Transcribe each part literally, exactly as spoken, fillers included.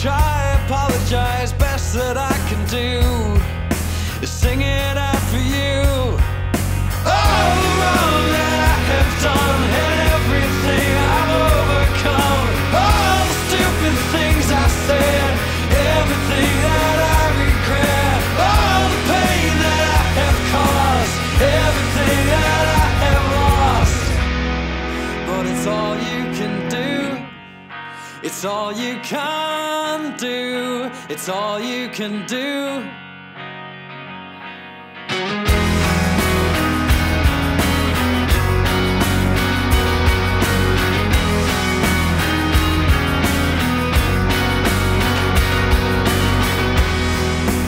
try, apologize, best that I can do is sing it out for you. Oh, wrong that I have done, and everything I've overcome, all the stupid things I said, everything that I regret, all the pain that I have caused, everything that I have lost. But it's all you can do, it's all you can do, it's all you can do.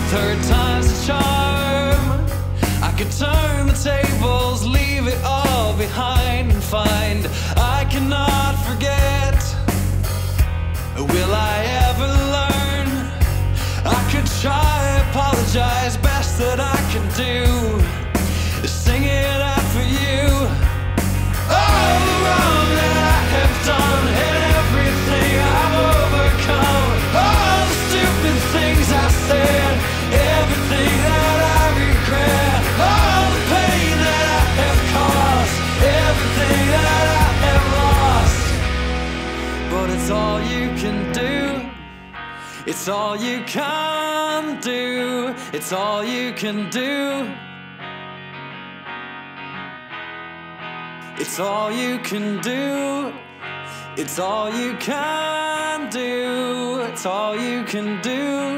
Third time's a charm. I could turn the tables, leave it all behind and find I cannot forget. Will I ever learn? I could try, apologize, best that I can do is sing it out for you. All the wrong that I have done, and everything I've overcome, all the stupid things I said, everything that I regret, all the pain that I have caused, everything that I have lost. But it's all you can do, it's all you can do, it's all you can do, it's all you can do, it's all you can do, it's all you can do.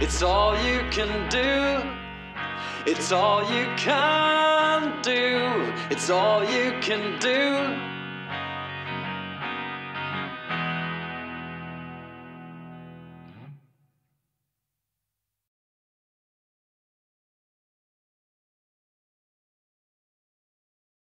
It's all you can do, it's all you can do, it's all you can do.